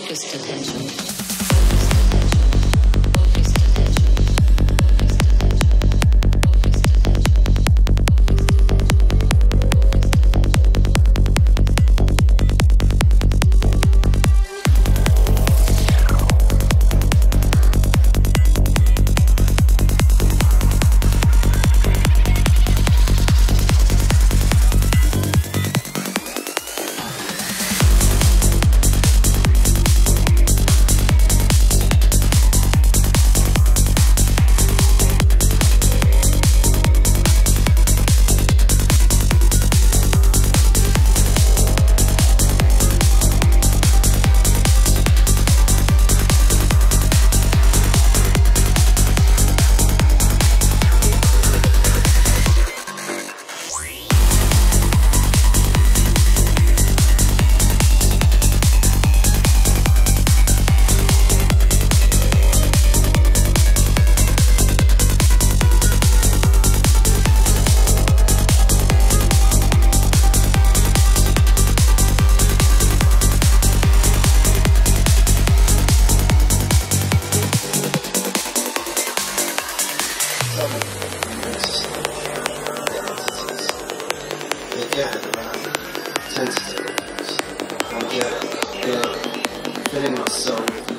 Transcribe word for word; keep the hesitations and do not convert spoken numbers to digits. focused attention. Sensitive. I'm getting, getting, getting myself.